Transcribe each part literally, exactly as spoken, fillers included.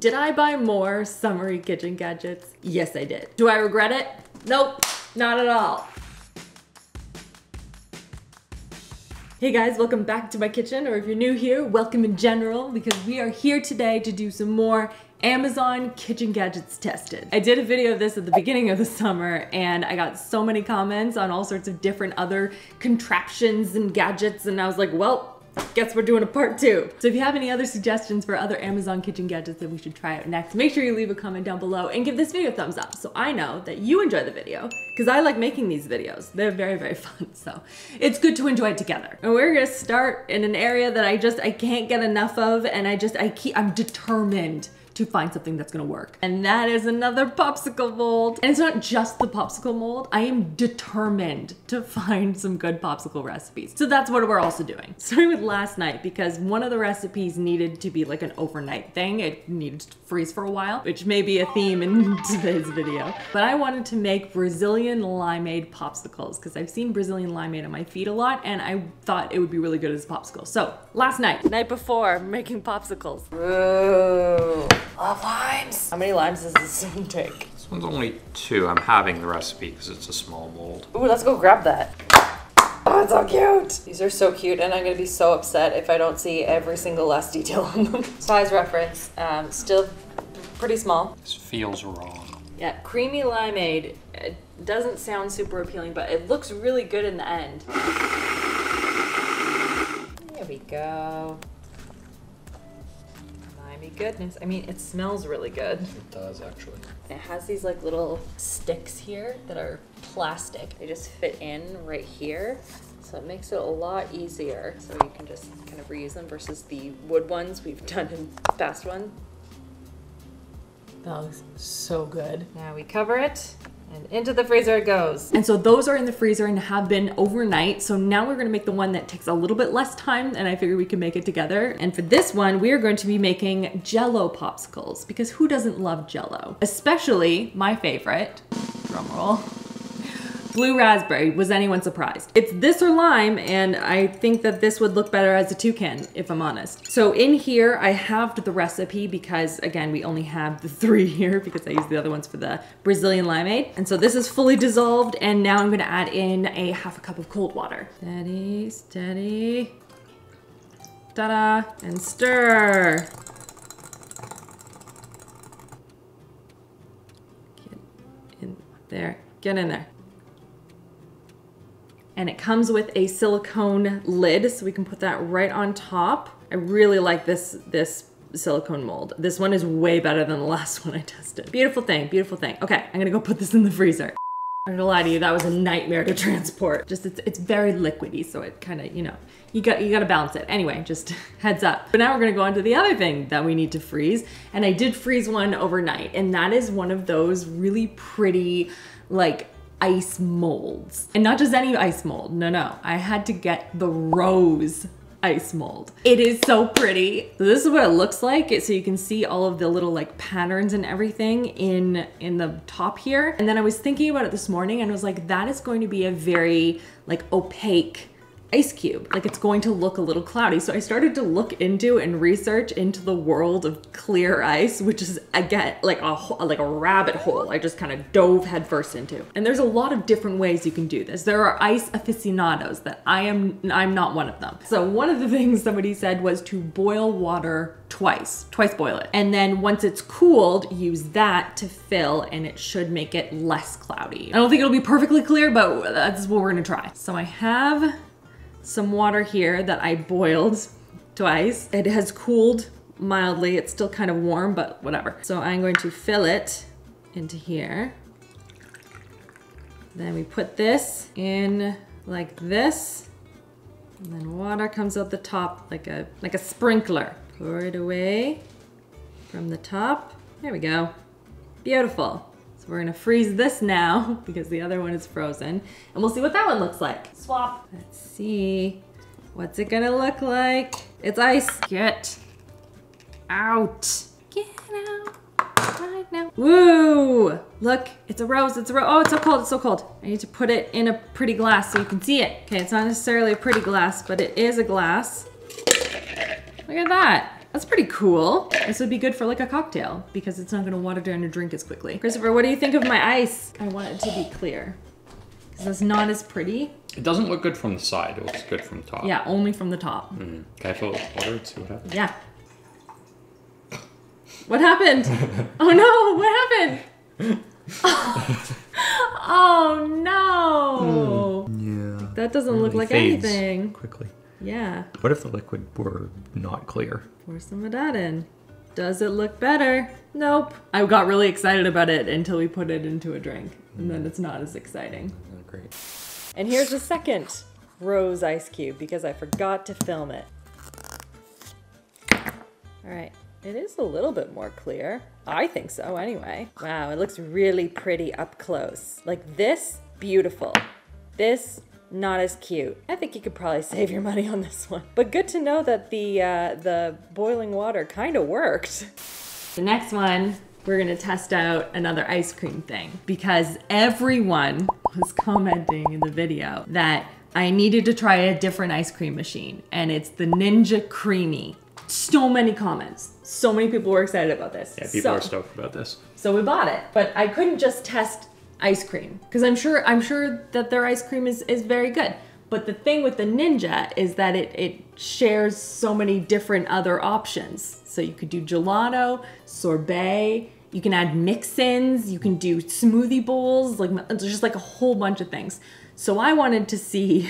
Did I buy more summery kitchen gadgets? Yes, I did. Do I regret it? Nope, not at all. Hey guys, welcome back to my kitchen, or if you're new here, welcome in general, because we are here today to do some more Amazon kitchen gadgets tested. I did a video of this at the beginning of the summer and I got so many comments on all sorts of different other contraptions and gadgets, and I was like, well, guess we're doing a part two. So if you have any other suggestions for other Amazon kitchen gadgets that we should try out next, make sure you leave a comment down below and give this video a thumbs up so I know that you enjoy the video, because I like making these videos. They're very, very fun, so it's good to enjoy it together. And we're gonna start in an area that I just, I can't get enough of, and I just, I keep, I'm determined to find something that's gonna work. And that is another popsicle mold. And it's not just the popsicle mold. I am determined to find some good popsicle recipes. So that's what we're also doing. Starting with last night, because one of the recipes needed to be like an overnight thing. It needed to freeze for a while, which may be a theme in today's video. But I wanted to make Brazilian limeade popsicles, because I've seen Brazilian limeade on my feed a lot, and I thought it would be really good as a popsicle. So last night, night before, making popsicles. Ooh. Love limes. How many limes does this one take? This one's only two. I'm having the recipe because it's a small mold. Ooh, let's go grab that. Oh, it's so cute. These are so cute, and I'm gonna be so upset if I don't see every single last detail on them. Size reference, um, still pretty small. This feels wrong. Yeah, creamy limeade. It doesn't sound super appealing, but it looks really good in the end. There we go. Goodness, I mean, it smells really good. It does, actually. It has these like little sticks here that are plastic. They just fit in right here, so it makes it a lot easier. So you can just kind of reuse them versus the wood ones we've done in the past one. That looks so good. Now we cover it. And into the freezer it goes. And so those are in the freezer and have been overnight. So now we're gonna make the one that takes a little bit less time, and I figured we could make it together. And for this one, we are going to be making Jell-O popsicles, because who doesn't love Jell-O? Especially my favorite, drum roll, blue raspberry. Was anyone surprised? It's this or lime, and I think that this would look better as a toucan, if I'm honest. So in here, I halved the recipe because, again, we only have the three here because I used the other ones for the Brazilian limeade. And so this is fully dissolved, and now I'm gonna add in a half a cup of cold water. Steady, steady. Ta-da, and stir. Get in there, get in there. And it comes with a silicone lid, so we can put that right on top. I really like this, this silicone mold. This one is way better than the last one I tested. Beautiful thing, beautiful thing. Okay, I'm gonna go put this in the freezer. I'm not gonna lie to you, that was a nightmare to transport. Just, it's, it's very liquidy, so it kinda, you know, you got, you gotta balance it. Anyway, just heads up. But now we're gonna go on to the other thing that we need to freeze, and I did freeze one overnight, and that is one of those really pretty, like, ice molds. And not just any ice mold, no, no. I had to get the rose ice mold. It is so pretty. So this is what it looks like. It, so you can see all of the little like patterns and everything in, in the top here. And then I was thinking about it this morning and was like, that is going to be a very like opaque ice cube. Like it's going to look a little cloudy. So I started to look into and research into the world of clear ice, which is again like a like a rabbit hole I just kind of dove headfirst into. And there's a lot of different ways you can do this. There are ice aficionados that I am I'm not one of them. So one of the things somebody said was to boil water twice, twice boil it. And then once it's cooled, use that to fill, and it should make it less cloudy. I don't think it'll be perfectly clear, but that's what we're gonna try. So I have some water here that I boiled twice. It has cooled mildly. It's still kind of warm, but whatever. So I'm going to fill it into here. Then we put this in like this. And then water comes out the top like a, like a sprinkler. Pour it away from the top. There we go. Beautiful. So we're gonna freeze this now because the other one is frozen, and we'll see what that one looks like. Swap. Let's see. What's it gonna look like? It's ice. Get out. Get out right now. Woo! Look, it's a rose, it's a rose. Oh, it's so cold, it's so cold. I need to put it in a pretty glass so you can see it. Okay, it's not necessarily a pretty glass, but it is a glass. Look at that. That's pretty cool. This would be good for like a cocktail because it's not gonna water down your drink as quickly. Christopher, what do you think of my ice? I want it to be clear because it's not as pretty. It doesn't look good from the side. It looks good from the top. Yeah, only from the top. Mm. Can I fill it with water and see what happens? Yeah. What happened? Oh no, what happened? Oh, oh no. Mm. Yeah. That doesn't really look like fades anything. Quickly. Yeah. What if the liquid were not clear? Pour some of that in. Does it look better? Nope. I got really excited about it until we put it into a drink. And mm. then it's not as exciting. Not great. And here's the second rose ice cube because I forgot to film it. All right, it is a little bit more clear. I think so anyway. Wow, it looks really pretty up close. Like this, beautiful. This, not as cute. I think you could probably save your money on this one. But good to know that the, uh, the boiling water kind of worked. The next one, we're gonna test out another ice cream thing because everyone was commenting in the video that I needed to try a different ice cream machine, and it's the Ninja Creami. So many comments. So many people were excited about this. Yeah, people so, are stoked about this. So we bought it, but I couldn't just test ice cream because I'm sure I'm sure that their ice cream is, is very good. But the thing with the Ninja is that it, it shares so many different other options. So you could do gelato, sorbet, you can add mix-ins, you can do smoothie bowls, like there's just like a whole bunch of things. So I wanted to see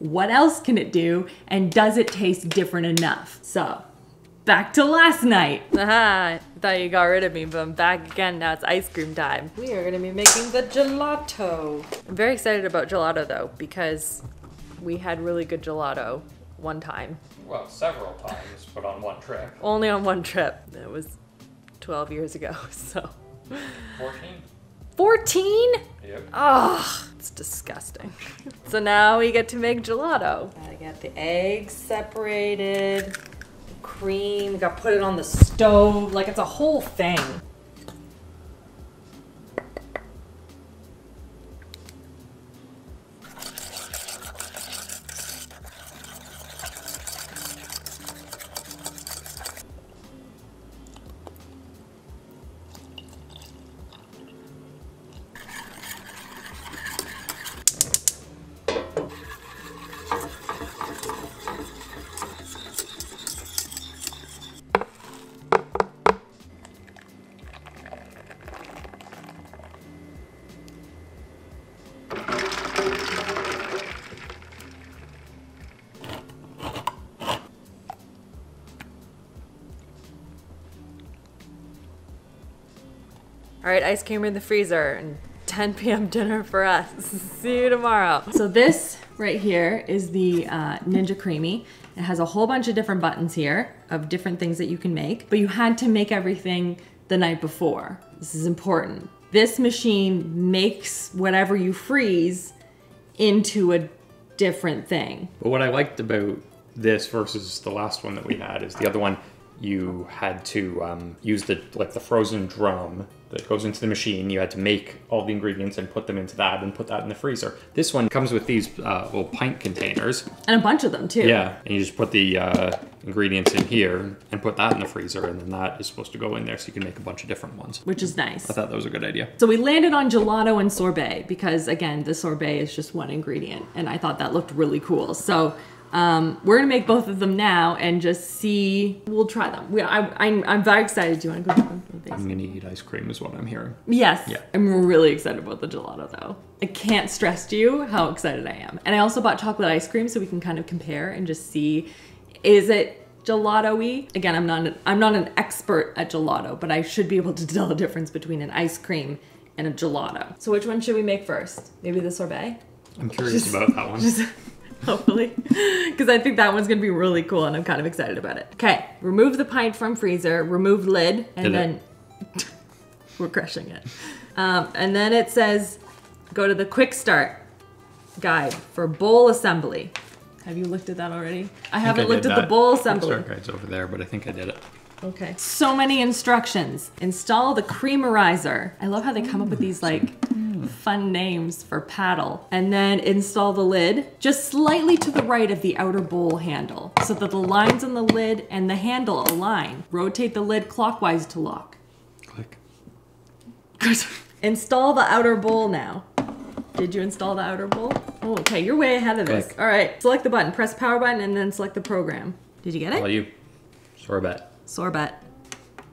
what else can it do and does it taste different enough? So back to last night. Aha, I thought you got rid of me, but I'm back again. Now it's ice cream time. We are gonna be making the gelato. I'm very excited about gelato though because we had really good gelato one time. Well, several times, but on one trip. Only on one trip. It was twelve years ago, so. fourteen? fourteen? Yep. Oh, it's disgusting. So now we get to make gelato. I got the eggs separated, the cream, got to put it on the stove. Like, it's a whole thing. All right, ice cream in the freezer and ten p m dinner for us. See you tomorrow. So this right here is the uh, Ninja Creami. It has a whole bunch of different buttons here of different things that you can make, but you had to make everything the night before. This is important. This machine makes whatever you freeze into a different thing. But what I liked about this versus the last one that we had is the other one, you had to um, use the like the frozen drum that goes into the machine. You had to make all the ingredients and put them into that and put that in the freezer. This one comes with these uh, little pint containers. And a bunch of them too. Yeah, and you just put the uh, ingredients in here and put that in the freezer, and then that is supposed to go in there so you can make a bunch of different ones. Which is nice. I thought that was a good idea. So we landed on gelato and sorbet because again, the sorbet is just one ingredient and I thought that looked really cool. So Um, we're gonna make both of them now and just see. We'll try them. We, I, I'm, I'm very excited. Do you wanna go do them? I'm gonna eat ice cream is what I'm hearing. Yes. Yeah. I'm really excited about the gelato though. I can't stress to you how excited I am. And I also bought chocolate ice cream so we can kind of compare and just see, is it gelato-y? Again, I'm not, an, I'm not an expert at gelato, but I should be able to tell the difference between an ice cream and a gelato. So which one should we make first? Maybe the sorbet? I'm curious just, about that one. Just, hopefully, because I think that one's gonna be really cool and I'm kind of excited about it. Okay, remove the pint from freezer, remove lid, and Did then we're crushing it. Um, and then it says, go to the quick start guide for bowl assembly. Have you looked at that already? I, I haven't I looked at that. The bowl assembly. Quick start guide's over there, but I think I did it. Okay, so many instructions. Install the creamerizer. I love how they come mm, up with these like, mm. fun names for paddle. And then install the lid just slightly to the right of the outer bowl handle so that the lines on the lid and the handle align. Rotate the lid clockwise to lock. Click. Install the outer bowl now. Did you install the outer bowl? Oh, okay, you're way ahead of this. Click. All right, select the button, press power button, and then select the program. Did you get it? All you. Sorbet. Sorbet.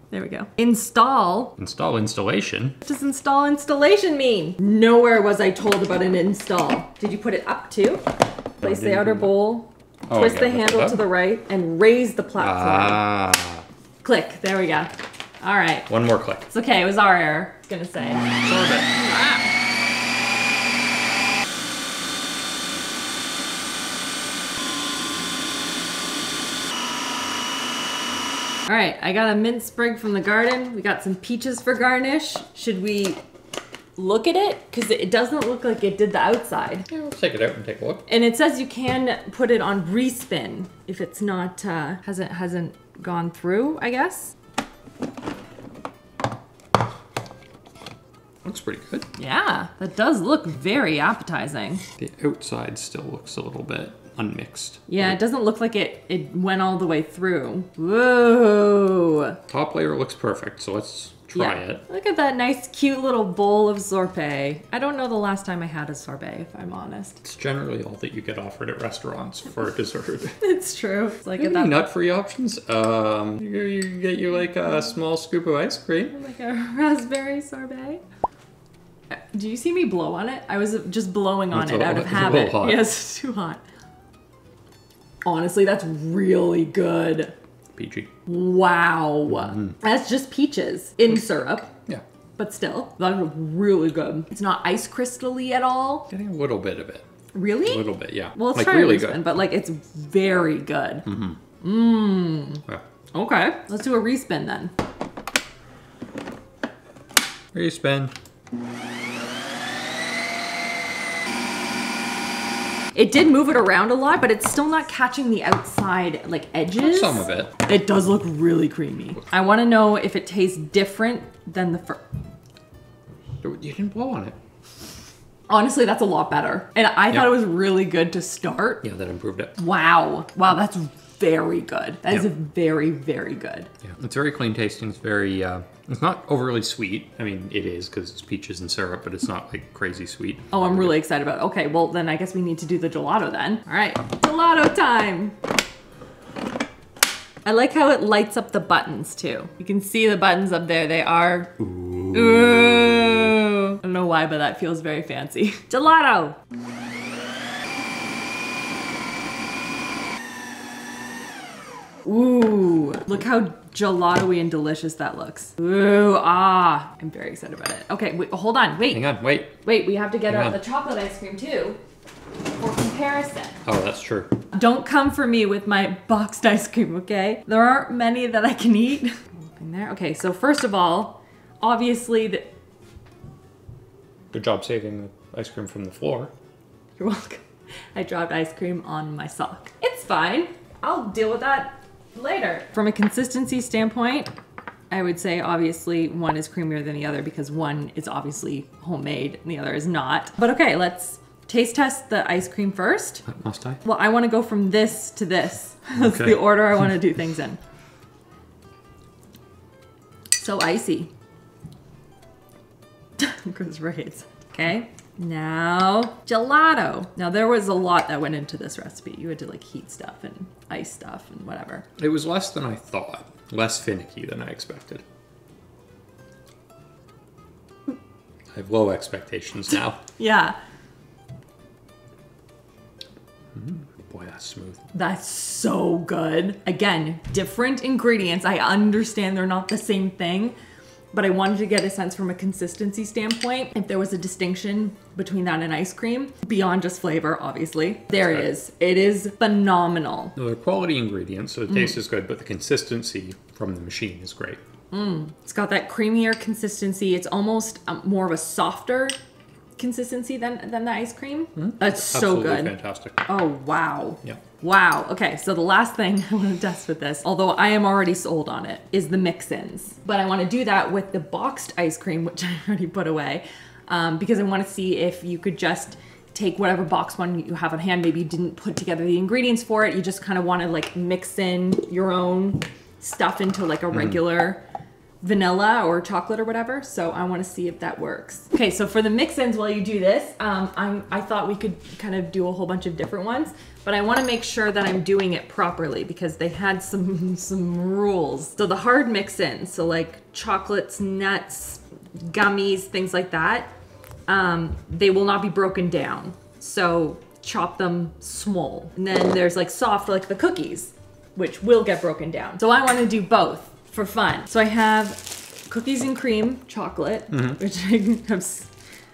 There we go. Install. Install installation? What does install installation mean? Nowhere was I told about an install. Did you put it up too? Place the outer bowl, oh, twist the handle to the right, and raise the platform. Ah. Click, there we go. All right. One more click. It's okay, it was our error. I was gonna say. Sorbet. Ah. All right, I got a mint sprig from the garden. We got some peaches for garnish. Should we look at it? Because it doesn't look like it did the outside. Yeah, let's take it out and take a look. And it says you can put it on respin if it's not, uh, hasn't, hasn't gone through, I guess. Looks pretty good. Yeah, that does look very appetizing. The outside still looks a little bit unmixed. Yeah, it doesn't look like it, it went all the way through. Whoa. Top layer looks perfect, so let's try yeah. it. Look at that nice, cute little bowl of sorbet. I don't know the last time I had a sorbet, if I'm honest. It's generally all that you get offered at restaurants for dessert. It's true. It's like any nut-free options? Um, you, you can get you like a small scoop of ice cream. Like a raspberry sorbet. Do you see me blow on it? I was just blowing on it's it a, out of habit. Yes, it's too hot. Honestly, that's really good. Peachy. Wow. Mm-hmm. That's just peaches in syrup. Yeah. But still, that's really good. It's not ice crystal-y at all. Getting a little bit of it. Really? A little bit, yeah. Well, it's like, really good. Spin, but like, it's very good. Mm-hmm. Mmm. Yeah. Okay. Let's do a respin then. Respin. It did move it around a lot, but it's still not catching the outside like edges. Some of it. It does look really creamy. I want to know if it tastes different than the first. You didn't blow on it. Honestly, that's a lot better. And I yep. thought it was really good to start. Yeah, that improved it. Wow. Wow, that's very good. That yeah. is very, very good. Yeah, it's very clean tasting. It's very, uh, it's not overly sweet. I mean, it is because it's peaches and syrup, but it's not like crazy sweet. Oh, I'm really excited about it. Okay, well then I guess we need to do the gelato then. All right, gelato time. I like how it lights up the buttons too. You can see the buttons up there. They are, ooh. Ooh. I don't know why, but that feels very fancy. Gelato. Ooh, look how gelato-y and delicious that looks. Ooh, ah, I'm very excited about it. Okay, wait, hold on, wait. Hang on, wait. Wait, we have to get out the chocolate ice cream too, for comparison. Oh, that's true. Don't come for me with my boxed ice cream, okay? There aren't many that I can eat. In there. Okay, so first of all, obviously the- Good job saving the ice cream from the floor. You're welcome. I dropped ice cream on my sock. It's fine, I'll deal with that later. From a consistency standpoint, I would say obviously one is creamier than the other because one is obviously homemade and the other is not. But okay, let's taste test the ice cream first. Must I? Well, I want to go from this to this. That's okay. The order I want to do things in. So icy. Goes right. Okay. Now, gelato. Now there was a lot that went into this recipe. You had to like heat stuff and ice stuff and whatever. It was less than I thought. Less finicky than I expected. I have low expectations now. Yeah. Mm, boy, that's smooth. That's so good. Again, different ingredients. I understand they're not the same thing, but I wanted to get a sense from a consistency standpoint if there was a distinction between that and ice cream, beyond just flavor, obviously. There it is. It is phenomenal. No, they're quality ingredients, so the taste mm. is good, but the consistency from the machine is great. Mm. It's got that creamier consistency. It's almost um, more of a softer consistency than, than the ice cream. Mm. That's so good. Absolutely fantastic. Oh, wow. Yeah. Wow, okay, so the last thing I want to test with this, although I am already sold on it, is the mix-ins. But I want to do that with the boxed ice cream, which I already put away, um, because I want to see if you could just take whatever box one you have on hand. Maybe you didn't put together the ingredients for it. You just kind of want to like mix in your own stuff into like a regular mm. vanilla or chocolate or whatever. So I want to see if that works. Okay, so for the mix-ins while you do this, um, I'm, I thought we could kind of do a whole bunch of different ones, but I want to make sure that I'm doing it properly because they had some, some rules. So the hard mix-in, so like chocolates, nuts, gummies, things like that. Um, they will not be broken down. So chop them small. And then there's like soft, like the cookies, which will get broken down. So I want to do both for fun. So I have cookies and cream chocolate, mm-hmm. which I have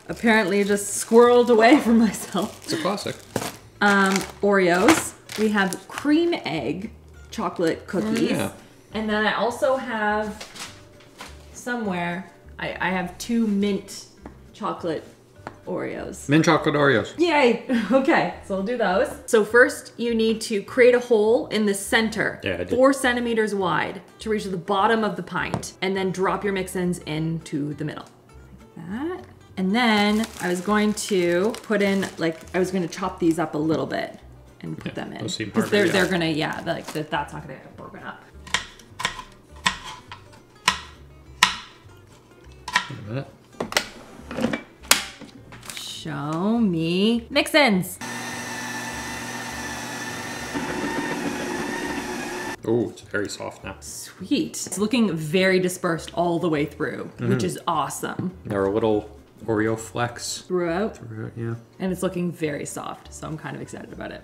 apparently just squirreled away from myself. It's a classic. Um, Oreos. We have cream egg chocolate cookies. Mm, yeah. And then I also have somewhere, I, I have two mint chocolate Oreos. Mint chocolate Oreos. Yay, okay, so we'll do those. So first you need to create a hole in the center, yeah, I did. four centimeters wide to reach the bottom of the pint, and then drop your mix-ins into the middle, like that. And then I was going to put in, like, I was gonna chop these up a little bit and put yeah, them in. We'll see because they're, they're gonna, yeah, like that, that's not gonna get broken up. Wait a minute. Show me mix-ins. Oh, it's very soft now. Sweet. It's looking very dispersed all the way through, mm-hmm. which is awesome. There are little Oreo flecks throughout. Throughout, yeah. And it's looking very soft, so I'm kind of excited about it.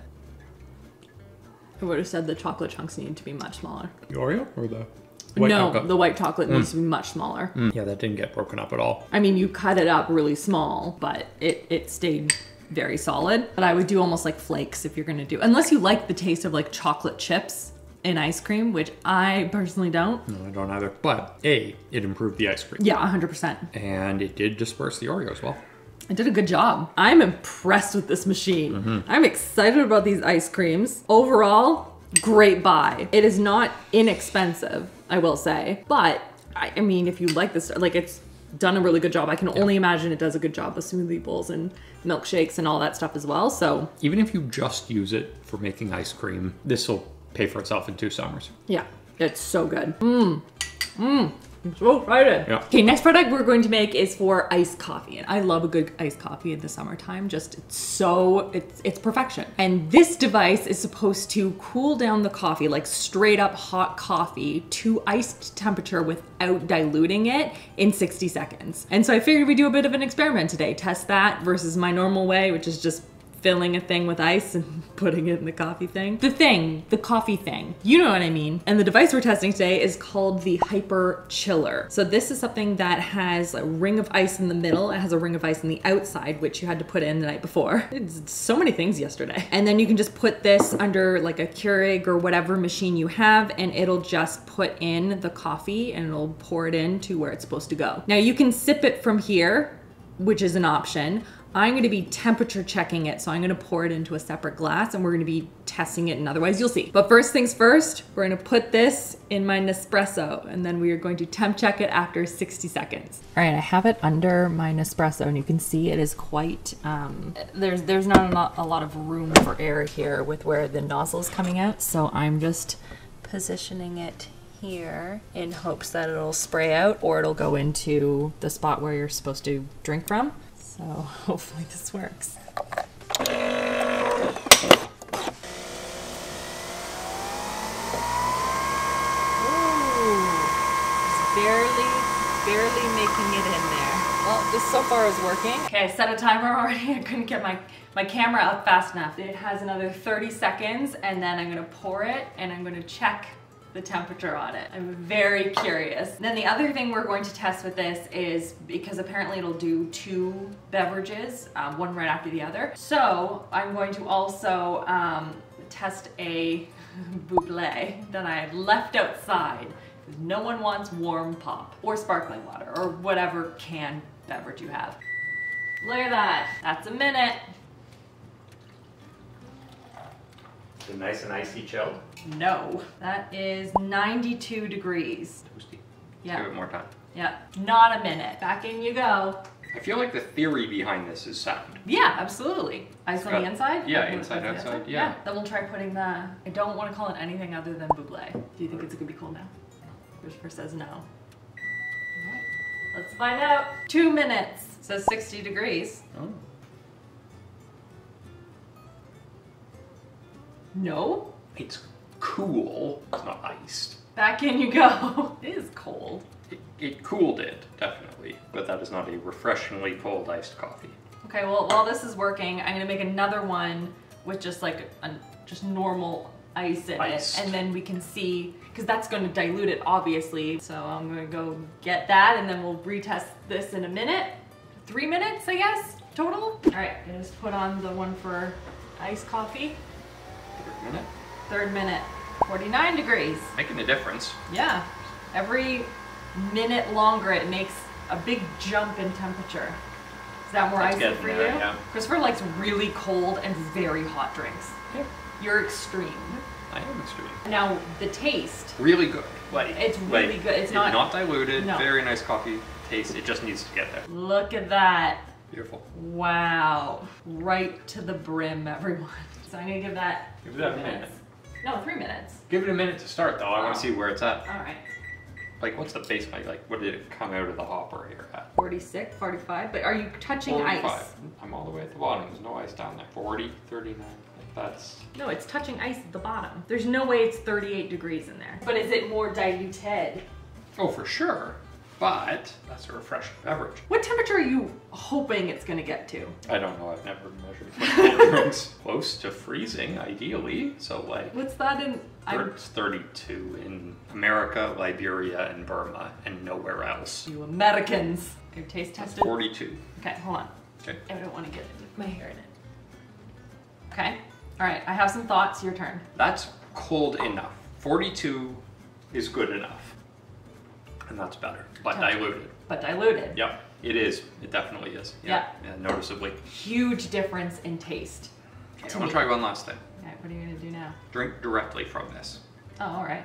I would have said the chocolate chunks need to be much smaller. The Oreo or the? White no, chocolate. the white chocolate mm. needs to be much smaller. Mm. Yeah, that didn't get broken up at all. I mean, you cut it up really small, but it, it stayed very solid. But I would do almost like flakes if you're gonna do, unless you like the taste of like chocolate chips in ice cream, which I personally don't. No, I don't either. But A, it improved the ice cream. Yeah, one hundred percent. And it did disperse the Oreo as well. I did a good job. I'm impressed with this machine. Mm-hmm. I'm excited about these ice creams. Overall, great buy. It is not inexpensive, I will say, but I, I mean, if you like this, like it's done a really good job. I can yeah. only imagine it does a good job with smoothie bowls and milkshakes and all that stuff as well, so. Even if you just use it for making ice cream, this will pay for itself in two summers. Yeah, it's so good. Mmm, mmm, I'm so excited. Yeah. Okay, next product we're going to make is for iced coffee. And I love a good iced coffee in the summertime, just it's so, it's, it's perfection. And this device is supposed to cool down the coffee, like straight up hot coffee to iced temperature without diluting it in sixty seconds. And so I figured we'd do a bit of an experiment today, test that versus my normal way, which is just filling a thing with ice and putting it in the coffee thing. The thing, the coffee thing, you know what I mean. And the device we're testing today is called the HyperChiller. So this is something that has a ring of ice in the middle. It has a ring of ice on the outside, which you had to put in the night before. It's so many things yesterday. And then you can just put this under like a Keurig or whatever machine you have, and it'll just put in the coffee and it'll pour it in to where it's supposed to go. Now you can sip it from here, which is an option. I'm gonna be temperature checking it, so I'm gonna pour it into a separate glass and we're gonna be testing it, and otherwise you'll see. But first things first, we're gonna put this in my Nespresso and then we are going to temp check it after sixty seconds. All right, I have it under my Nespresso and you can see it is quite, um, there's, there's not a lot of room for air here with where the nozzle is coming out. So I'm just positioning it here in hopes that it'll spray out or it'll go into the spot where you're supposed to drink from. So hopefully this works. Ooh, barely, barely making it in there. Well, this so far is working. Okay, I set a timer already. I couldn't get my, my camera up fast enough. It has another thirty seconds and then I'm gonna pour it and I'm gonna check the temperature on it. I'm very curious. And then the other thing we're going to test with this is, because apparently it'll do two beverages, um, one right after the other. So I'm going to also um, test a buble that I had left outside. No one wants warm pop or sparkling water or whatever canned beverage you have. Look at that, that's a minute. Is it nice and icy chill? No. That is ninety-two degrees. Toasty. Yeah. Give it more time. Yeah. Not a minute. Back in you go. I feel like the theory behind this is sound. Yeah, absolutely. Ice on uh, the inside? Yeah, like inside, outside, outside, yeah. yeah. Then we'll try putting the, I don't want to call it anything other than buble. Do you think it's going to be cool now? Christopher says no. All right, let's find out. Two minutes. It says sixty degrees. Oh. No? It's cool. It's not iced. Back in you go. It is cold. It, it cooled it, definitely, but that is not a refreshingly cold iced coffee. Okay, well, while this is working, I'm gonna make another one with just like a, just normal ice in iced. It, and then we can see, because that's gonna dilute it, obviously. So I'm gonna go get that, and then we'll retest this in a minute. Three minutes, I guess, total. All right, I'm gonna just put on the one for iced coffee. Third minute. Third minute. forty-nine degrees. Making a difference. Yeah. Every minute longer it makes a big jump in temperature. Is that more That's icy for there, you? Yeah. Christopher likes really cold and very hot drinks. Yeah. You're extreme. I am extreme. Now the taste. Really good. Like, it's really like, good. It's not, not diluted. No. Very nice coffee taste. It just needs to get there. Look at that. Beautiful. Wow. Right to the brim, everyone. So I'm gonna give that give that a minute. minute. No, three minutes. Give it a minute to start, though. Wow. I want to see where it's at. All right. Like, what's the base? Like, what did it come out of the hopper here at? forty-six, forty-five, but are you touching forty-five. Ice? I'm all the way at the bottom. There's no ice down there. forty, thirty-nine, like that's... No, it's touching ice at the bottom. There's no way it's thirty-eight degrees in there. But is it more diluted? Oh, for sure. But that's a refreshing beverage. What temperature are you hoping it's gonna get to? I don't know, I've never measured. Close to freezing, ideally, so like. What's that in? It's thirty-two in America, Liberia, and Burma, and nowhere else. You Americans. Your taste tested? forty-two. Okay, hold on. Okay. I don't wanna get my hair in it. Okay, all right, I have some thoughts, your turn. That's cold enough. forty-two is good enough. And that's better, but diluted. But diluted. Yep, it is. It definitely is. Yep. Yeah, yeah, noticeably. Huge difference in taste. Okay, I want to try one last thing. All right, what are you going to do now? Drink directly from this. Oh, all right.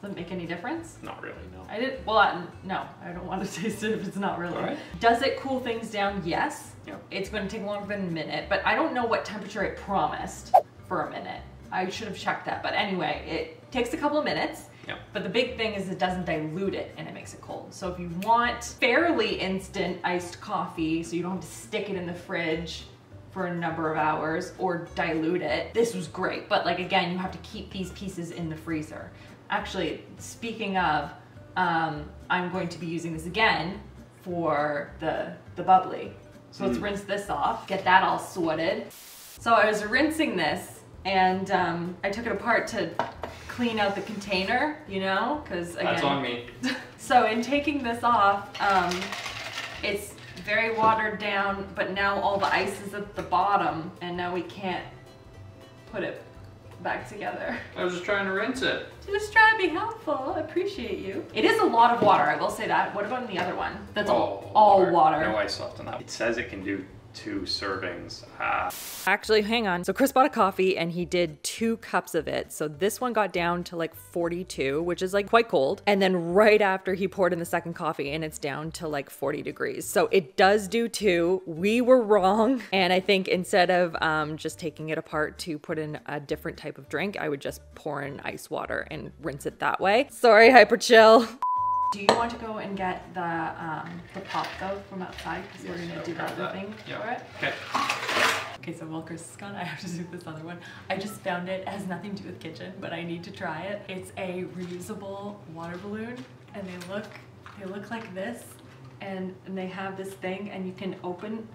Doesn't make any difference? Not really, no. I did, well, I, no, I don't want to taste it if it's not really. All right. Does it cool things down? Yes. Yep. It's going to take longer than a minute, but I don't know what temperature it promised for a minute. I should have checked that, but anyway, it takes a couple of minutes. Yep. But the big thing is it doesn't dilute it and it makes it cold. So if you want fairly instant iced coffee, so you don't have to stick it in the fridge for a number of hours or dilute it, this was great. But like, again, you have to keep these pieces in the freezer. Actually, speaking of, um, I'm going to be using this again for the, the bubbly. So mm. let's rinse this off, get that all sorted. So I was rinsing this and um, I took it apart to clean out the container, you know, because again. That's on me. So in taking this off, um, it's very watered down, but now all the ice is at the bottom and now we can't put it back together. I was just trying to rinse it. Just trying to be helpful, I appreciate you. It is a lot of water, I will say that. What about in the other one? That's all, all water. water. No ice left on that. It says it can do two servings. Ah. Actually, hang on. So Chris bought a coffee and he did two cups of it. So this one got down to like forty-two, which is like quite cold. And then right after he poured in the second coffee and it's down to like forty degrees. So it does do two. We were wrong. And I think instead of um, just taking it apart to put in a different type of drink, I would just pour in ice water and rinse it that way. Sorry, HyperChill. Do you want to go and get the um, the pop though from outside? Because yes, we're gonna do the other that. thing yep. for it. Okay. Okay, so while Chris is gone, I have to do this other one. I just found it. It has nothing to do with kitchen, but I need to try it. It's a reusable water balloon, and they look they look like this, and, and they have this thing, and you can open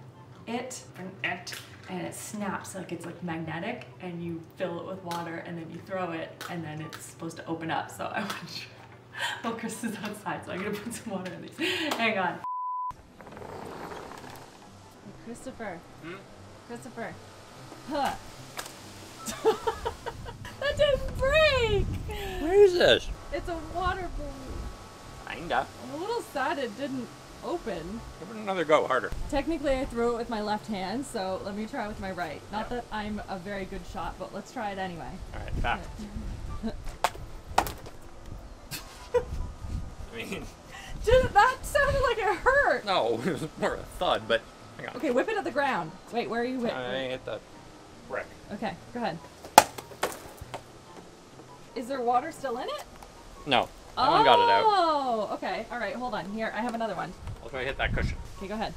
it and it and it snaps like it's like magnetic, and you fill it with water, and then you throw it, and then it's supposed to open up. So I want to. Well, Chris is outside, so I'm gonna put some water in these. Hang on. Christopher. Hmm? Christopher. Huh. That didn't break! What is this? It's a water balloon. Kinda. I'm a little sad it didn't open. Give it another go, harder. Technically, I threw it with my left hand, so let me try it with my right. Not yeah. that I'm a very good shot, but let's try it anyway. Alright, back. Just, that sounded like No, it was more of a thud, but hang on. Okay, whip it at the ground. Wait, where are you whipping? I hit the brick. Okay, go ahead. Is there water still in it? No. Oh, I got it out. Oh, okay. All right, hold on. Here, I have another one. I'll try to hit that cushion. Okay, go ahead.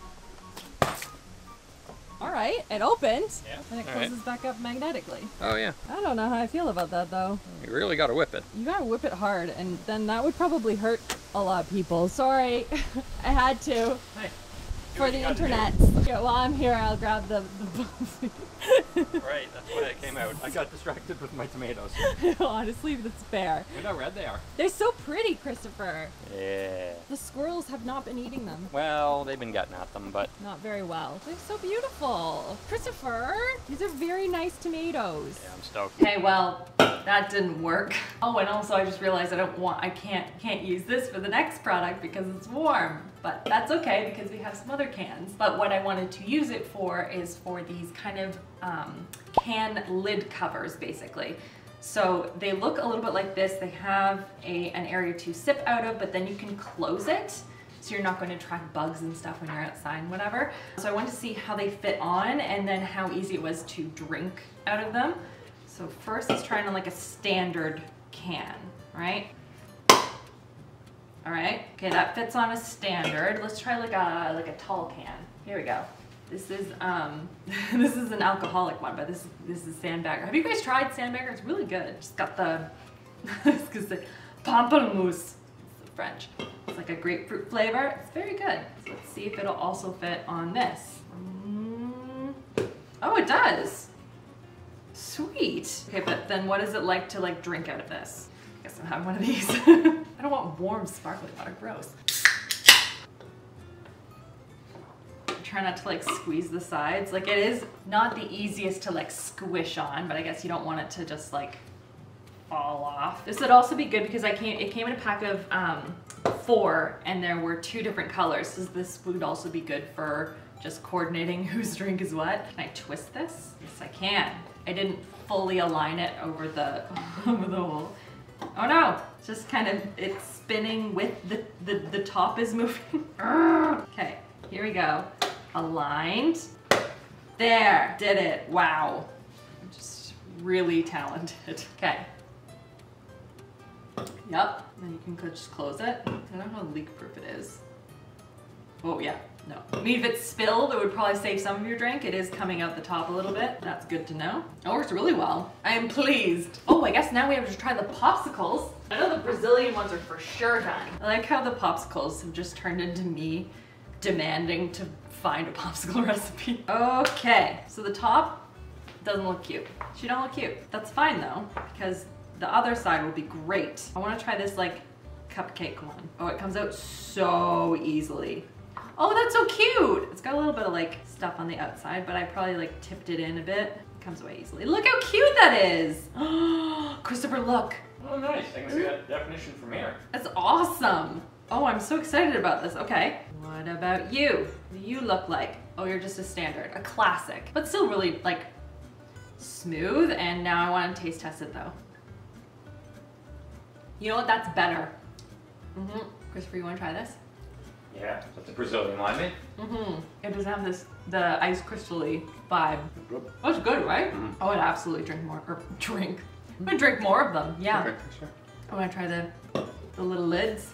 All right, it opened. Yeah. And it closes right. back up magnetically. Oh, yeah. I don't know how I feel about that, though. You really got to whip it. You got to whip it hard, and then that would probably hurt a lot of people. Sorry. I had to. Hey. For the internet. Okay, while I'm here, I'll grab the, the Right, that's why that came out. I got distracted with my tomatoes. Honestly, that's fair. Look how red they are. They're so pretty, Christopher. Yeah. The squirrels have not been eating them. Well, they've been getting at them, but... not very well. They're so beautiful. Christopher, these are very nice tomatoes. Yeah, I'm stoked. Okay, well, that didn't work. Oh, and also I just realized I don't want... I can't, can't use this for the next product because it's warm. But that's okay because we have some other cans. But what I wanted to use it for is for these kind of um, can lid covers, basically. So they look a little bit like this. They have a, an area to sip out of, but then you can close it. So you're not going to attract bugs and stuff when you're outside and whatever. So I wanted to see how they fit on and then how easy it was to drink out of them. So first let's try it on like a standard can, right? All right, okay, that fits on a standard. Let's try like a like a tall can. Here we go. This is um, this is an alcoholic one, but this this is Sandbagger. Have you guys tried Sandbagger? It's really good. It's got the it's cause the pamplemousse. It's French. It's like a grapefruit flavor. It's very good. So let's see if it'll also fit on this. Mm. Oh, it does. Sweet. Okay, but then what is it like to like drink out of this? I guess I'll have one of these. I don't want warm sparkling water, gross. Try not to like squeeze the sides. Like it is not the easiest to like squish on, but I guess you don't want it to just like fall off. This would also be good because I came, it came in a pack of um, four and there were two different colors. So this would also be good for just coordinating whose drink is what. Can I twist this? Yes, I can. I didn't fully align it over the, over the hole. Oh no, it's just kind of, it's spinning with the, the, the top is moving. Okay, here we go. Aligned. There, did it, wow. I'm just really talented. Okay. Yep, then you can just close it. I don't know how leak proof it is. Oh yeah, no. I mean, if it spilled, it would probably save some of your drink. It is coming out the top a little bit. That's good to know. It works really well. I am pleased. Oh, I guess now we have to try the popsicles. I know the Brazilian ones are for sure done. I like how the popsicles have just turned into me demanding to find a popsicle recipe. Okay, so the top doesn't look cute. She don't look cute. That's fine though, because the other side will be great. I wanna try this like cupcake one. Oh, it comes out so easily. Oh, that's so cute. It's got a little bit of like stuff on the outside, but I probably like tipped it in a bit. It comes away easily. Look how cute that is. Christopher, look. Oh, nice. I can see that definition from here. That's awesome. Oh, I'm so excited about this. Okay. What about you? What do you look like? Oh, you're just a standard, a classic, but still really like smooth. And now I want to taste test it though. You know what? That's better. Mm-hmm. Christopher, you want to try this? Yeah, that's a Brazilian lime. Mm-hmm. It does have this, the ice crystal-y vibe. That's good, right? Mm-hmm. I would absolutely drink more, or drink. I'm gonna drink more of them, yeah. Okay, sure. I wanna try the, the little lids.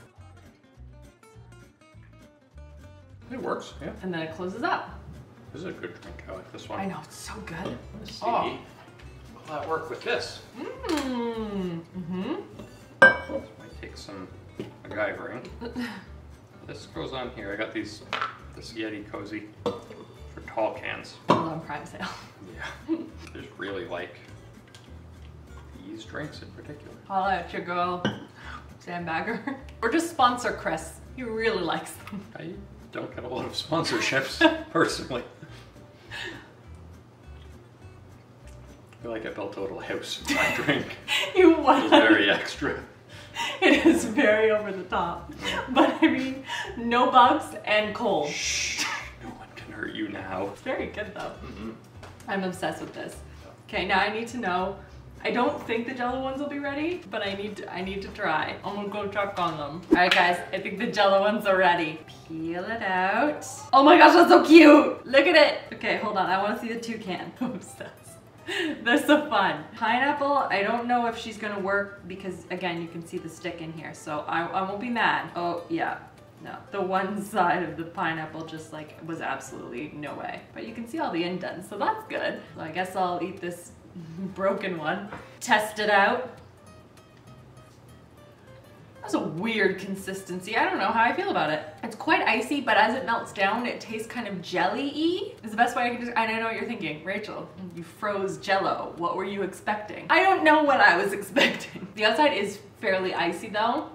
It works, yeah. And then it closes up. This is a good drink, I like this one. I know, it's so good. Let's see, oh. Will that work with this? Mmm, mm-hmm. So I take some MacGyvering. This goes on here. I got these, this Yeti cozy for tall cans. I love prime sale. Yeah. I just really like these drinks in particular. Holla at your girl, Sandbagger. Or just sponsor Chris. He really likes them. I don't get a lot of sponsorships, personally. I feel like I built a little house with my drink. You what? It's very extra. It is very over the top, but I mean, no bugs and cold. Shh, no one can hurt you now. It's very good though. Mm-hmm. I'm obsessed with this. Okay, now I need to know, I don't think the Jell-O ones will be ready, but I need to, I need to try. I'm gonna go check on them. All right, guys, I think the Jell-O ones are ready. Peel it out. Oh my gosh, that's so cute. Look at it. Okay, hold on. I want to see the toucan. I'm obsessed. They're so fun. Pineapple, I don't know if she's gonna work because, again, you can see the stick in here, so I, I won't be mad. Oh, yeah. No. The one side of the pineapple just like was absolutely no way. But you can see all the indents, so that's good. So I guess I'll eat this broken one. Test it out. That's a weird consistency. I don't know how I feel about it. It's quite icy, but as it melts down, it tastes kind of jelly-y. Is the best way I can describe it. I know what you're thinking. Rachel, you froze Jell-O. What were you expecting? I don't know what I was expecting. The outside is fairly icy though,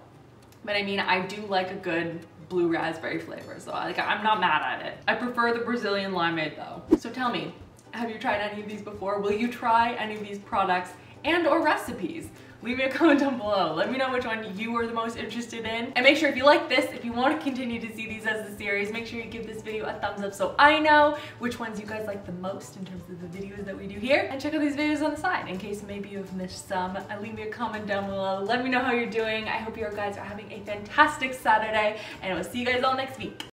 but I mean, I do like a good blue raspberry flavor, so like, I'm not mad at it. I prefer the Brazilian limeade though. So tell me, have you tried any of these before? Will you try any of these products and or recipes? Leave me a comment down below. Let me know which one you are the most interested in. And make sure if you like this, if you want to continue to see these as a series, make sure you give this video a thumbs up so I know which ones you guys like the most in terms of the videos that we do here. And check out these videos on the side in case maybe you've missed some. And leave me a comment down below. Let me know how you're doing. I hope you guys are having a fantastic Saturday, and I will see you guys all next week.